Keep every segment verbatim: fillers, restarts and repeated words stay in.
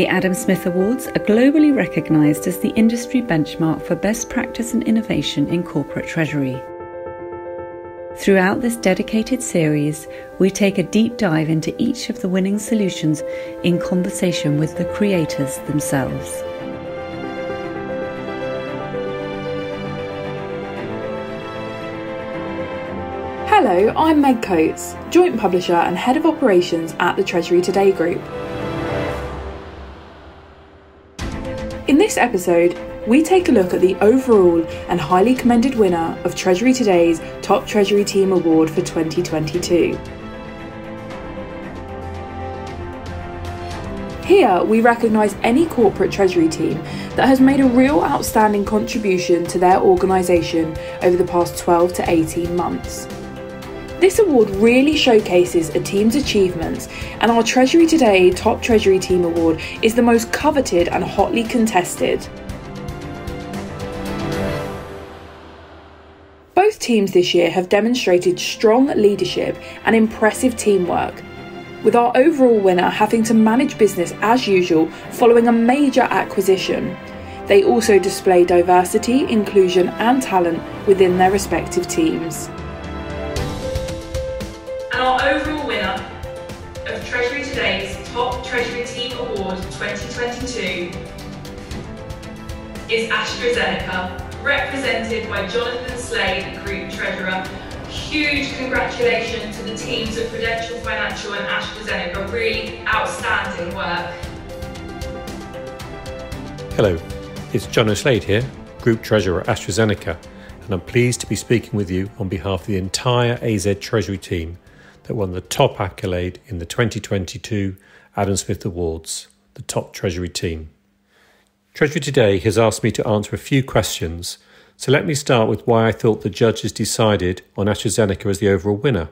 The Adam Smith Awards are globally recognized as the industry benchmark for best practice and innovation in corporate treasury. Throughout this dedicated series, we take a deep dive into each of the winning solutions in conversation with the creators themselves. Hello, I'm Meg Coates, Joint Publisher and Head of Operations at the Treasury Today Group. In this episode, we take a look at the overall and highly commended winner of Treasury Today's Top Treasury Team Award for twenty twenty-two. Here, we recognise any corporate Treasury team that has made a real outstanding contribution to their organisation over the past twelve to eighteen months. This award really showcases a team's achievements, and our Treasury Today Top Treasury Team Award is the most coveted and hotly contested. Both teams this year have demonstrated strong leadership and impressive teamwork, with our overall winner having to manage business as usual following a major acquisition. They also display diversity, inclusion and talent within their respective teams. And our overall winner of Treasury Today's Top Treasury Team Award twenty twenty-two is AstraZeneca, represented by Jonathan Slade, Group Treasurer. Huge congratulations to the teams at Prudential Financial and AstraZeneca, really outstanding work. Hello, it's Jonathan Slade here, Group Treasurer at AstraZeneca, and I'm pleased to be speaking with you on behalf of the entire A Z Treasury team that won the top accolade in the twenty twenty-two Adam Smith Awards, the Top Treasury Team. Treasury Today has asked me to answer a few questions, so let me start with why I thought the judges decided on AstraZeneca as the overall winner.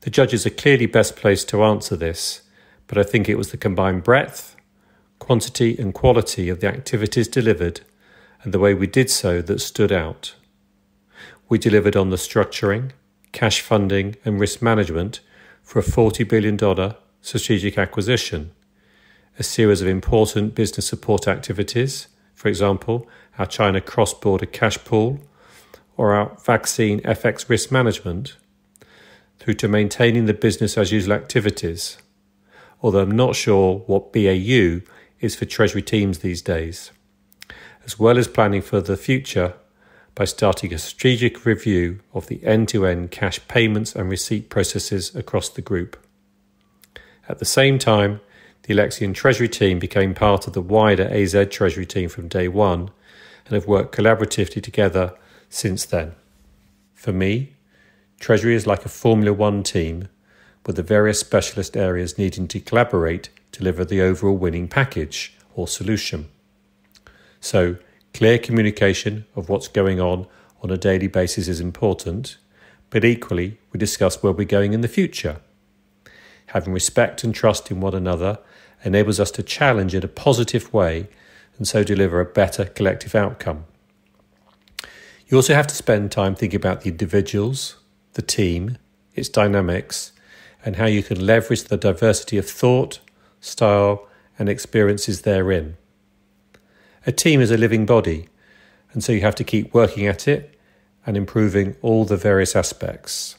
The judges are clearly best placed to answer this, but I think it was the combined breadth, quantity and quality of the activities delivered and the way we did so that stood out. We delivered on the structuring, cash funding and risk management for a forty billion dollars strategic acquisition, a series of important business support activities, for example, our China cross-border cash pool or our vaccine F X risk management, through to maintaining the business as usual activities, although I'm not sure what B A U is for Treasury teams these days, as well as planning for the future by starting a strategic review of the end-to-end cash payments and receipt processes across the group. At the same time, the Alexian Treasury team became part of the wider A Z Treasury team from day one and have worked collaboratively together since then. For me, Treasury is like a Formula One team, with the various specialist areas needing to collaborate to deliver the overall winning package or solution. So, clear communication of what's going on on a daily basis is important, but equally we discuss where we're going in the future. Having respect and trust in one another enables us to challenge in a positive way and so deliver a better collective outcome. You also have to spend time thinking about the individuals, the team, its dynamics, and how you can leverage the diversity of thought, style, and experiences therein. A team is a living body, and so you have to keep working at it and improving all the various aspects.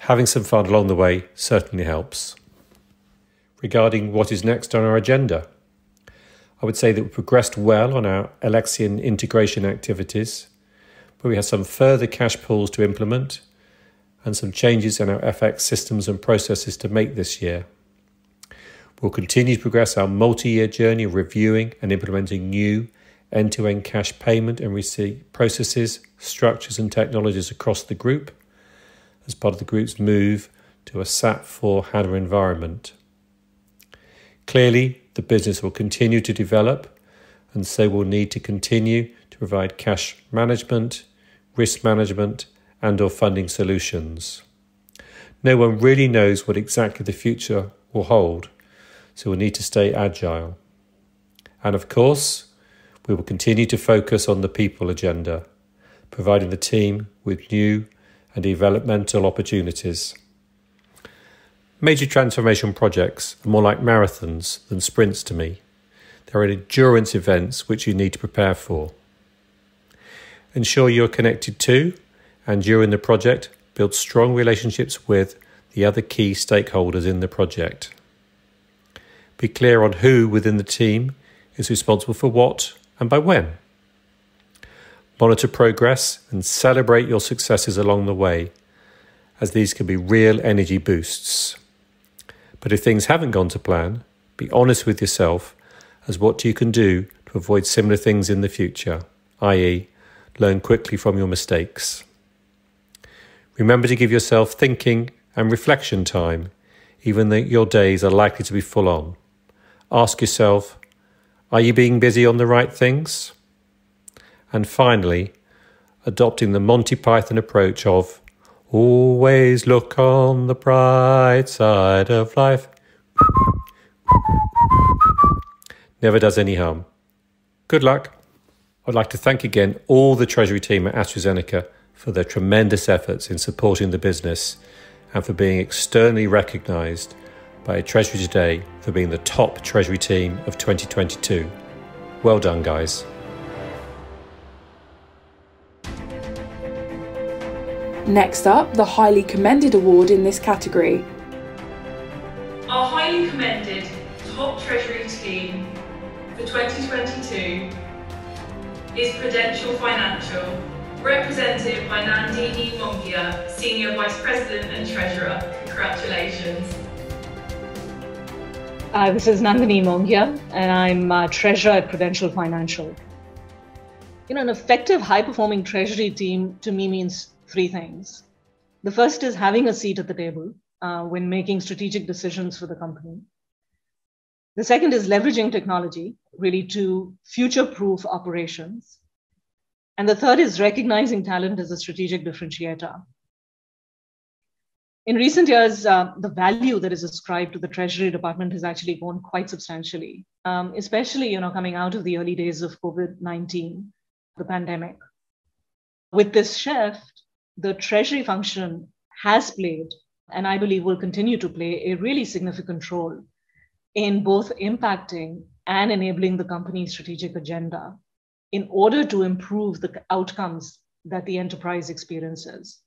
Having some fun along the way certainly helps. Regarding what is next on our agenda, I would say that we progressed well on our Alexian integration activities, but we have some further cash pools to implement and some changes in our F X systems and processes to make this year. We'll continue to progress our multi-year journey of reviewing and implementing new end-to-end cash payment and receipt processes, structures and technologies across the group as part of the group's move to a S A P four HANA environment. Clearly, the business will continue to develop and so will need to continue to provide cash management, risk management and or funding solutions. No one really knows what exactly the future will hold, so we'll need to stay agile. And of course, we will continue to focus on the people agenda, providing the team with new and developmental opportunities. Major transformation projects are more like marathons than sprints to me. They are endurance events which you need to prepare for. Ensure you are connected to, and during the project, build strong relationships with the other key stakeholders in the project. Be clear on who within the team is responsible for what and by when. Monitor progress and celebrate your successes along the way, as these can be real energy boosts. But if things haven't gone to plan, be honest with yourself as what you can do to avoid similar things in the future, that is, learn quickly from your mistakes. Remember to give yourself thinking and reflection time, even though your days are likely to be full on. Ask yourself, are you being busy on the right things? And finally, adopting the Monty Python approach of always look on the bright side of life never does any harm. Good luck. I'd like to thank again all the Treasury team at AstraZeneca for their tremendous efforts in supporting the business and for being externally recognised by Treasury Today for being the top Treasury team of twenty twenty-two. Well done, guys. Next up, the highly commended award in this category. Our highly commended top Treasury team for twenty twenty-two is Prudential Financial, represented by Nandini Mongia, Senior Vice President and Treasurer. Congratulations. Uh, this is Nandini Mongia, and I'm uh, Treasurer at Prudential Financial. You know, an effective, high-performing Treasury team to me means three things. The first is having a seat at the table uh, when making strategic decisions for the company. The second is leveraging technology, really, to future-proof operations. And the third is recognizing talent as a strategic differentiator. In recent years, uh, the value that is ascribed to the Treasury Department has actually grown quite substantially, um, especially you know, coming out of the early days of COVID nineteen, the pandemic. With this shift, the Treasury function has played, and I believe will continue to play, a really significant role in both impacting and enabling the company's strategic agenda in order to improve the outcomes that the enterprise experiences.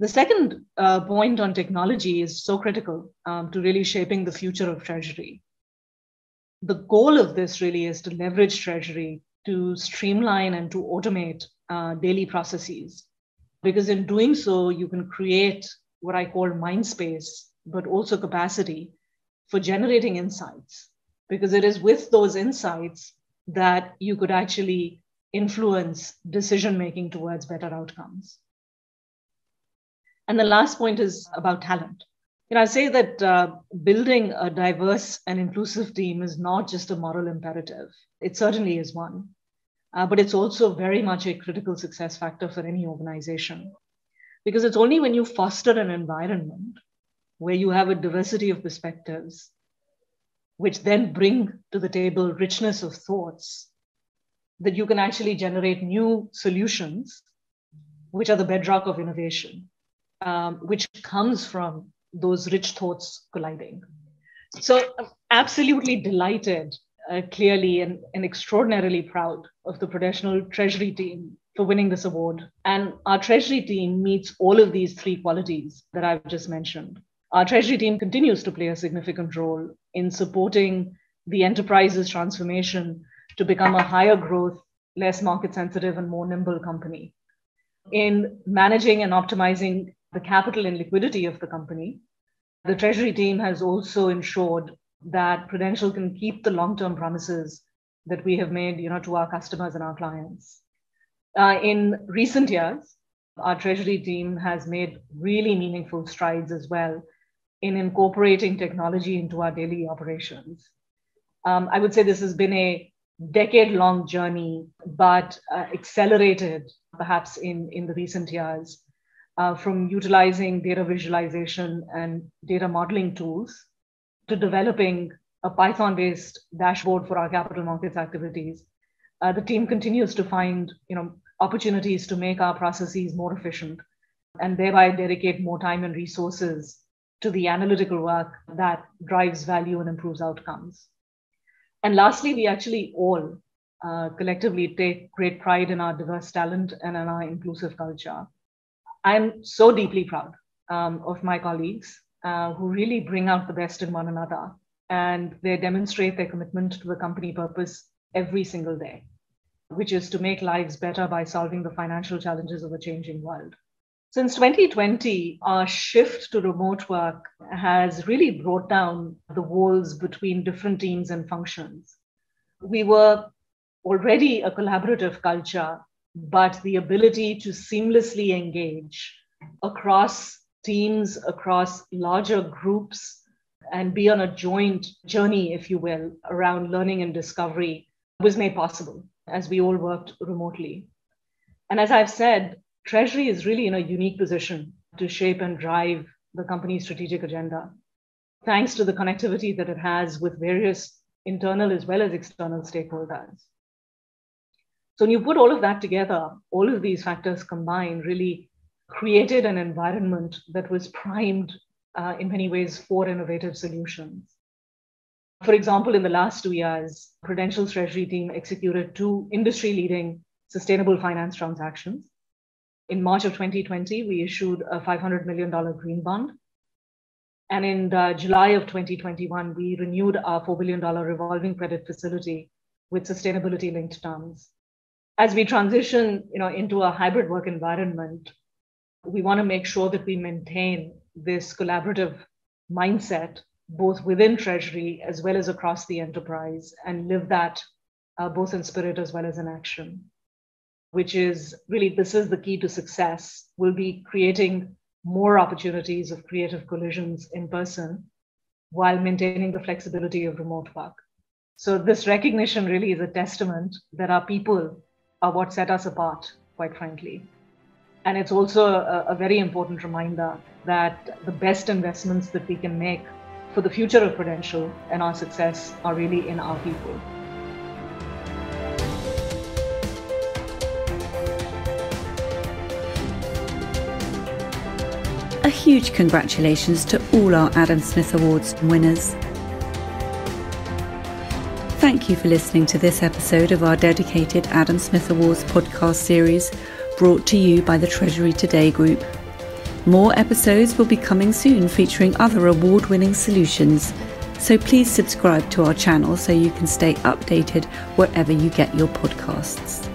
The second uh, point on technology is so critical um, to really shaping the future of Treasury. The goal of this really is to leverage Treasury to streamline and to automate uh, daily processes. Because in doing so, you can create what I call mind space, but also capacity for generating insights. Because it is with those insights that you could actually influence decision-making towards better outcomes. And the last point is about talent. You know, I say that uh, building a diverse and inclusive team is not just a moral imperative. It certainly is one. Uh, but it's also very much a critical success factor for any organization. Because it's only when you foster an environment where you have a diversity of perspectives, which then bring to the table richness of thoughts, that you can actually generate new solutions, which are the bedrock of innovation, um, which comes from those rich thoughts colliding. So I'm absolutely delighted Uh, clearly and, and extraordinarily proud of the Prudential Treasury team for winning this award. And our Treasury team meets all of these three qualities that I've just mentioned. Our Treasury team continues to play a significant role in supporting the enterprise's transformation to become a higher growth, less market sensitive and more nimble company. In managing and optimizing the capital and liquidity of the company, the Treasury team has also ensured that Prudential can keep the long-term promises that we have made you know, to our customers and our clients. Uh, in recent years, our Treasury team has made really meaningful strides as well in incorporating technology into our daily operations. Um, I would say this has been a decade-long journey, but uh, accelerated perhaps in, in the recent years uh, from utilizing data visualization and data modeling tools to developing a Python-based dashboard for our capital markets activities. Uh, the team continues to find you know, opportunities to make our processes more efficient and thereby dedicate more time and resources to the analytical work that drives value and improves outcomes. And lastly, we actually all uh, collectively take great pride in our diverse talent and in our inclusive culture. I'm so deeply proud um, of my colleagues uh, who really bring out the best in one another, and they demonstrate their commitment to the company purpose every single day, which is to make lives better by solving the financial challenges of a changing world. Since twenty twenty, our shift to remote work has really brought down the walls between different teams and functions. We were already a collaborative culture, but the ability to seamlessly engage across teams, across larger groups, and be on a joint journey, if you will, around learning and discovery was made possible as we all worked remotely. And as I've said, Treasury is really in a unique position to shape and drive the company's strategic agenda, thanks to the connectivity that it has with various internal as well as external stakeholders. So when you put all of that together, all of these factors combined really created an environment that was primed Uh, in many ways for innovative solutions. For example, in the last two years, Prudential's Treasury team executed two industry-leading sustainable finance transactions. In March of twenty twenty, we issued a five hundred million dollars green bond. And in uh, July of twenty twenty-one, we renewed our four billion dollars revolving credit facility with sustainability-linked terms. As we transition, you know, into a hybrid work environment, we want to make sure that we maintain this collaborative mindset, both within Treasury as well as across the enterprise, and live that uh, both in spirit as well as in action, which is really, this is the key to success. We'll be creating more opportunities of creative collisions in person while maintaining the flexibility of remote work. So this recognition really is a testament that our people are what set us apart, quite frankly. And it's also a, a very important reminder that the best investments that we can make for the future of Prudential and our success are really in our people. A huge congratulations to all our Adam Smith Awards winners. Thank you for listening to this episode of our dedicated Adam Smith Awards podcast series, brought to you by the Treasury Today Group. More episodes will be coming soon featuring other award-winning solutions, so please subscribe to our channel so you can stay updated wherever you get your podcasts.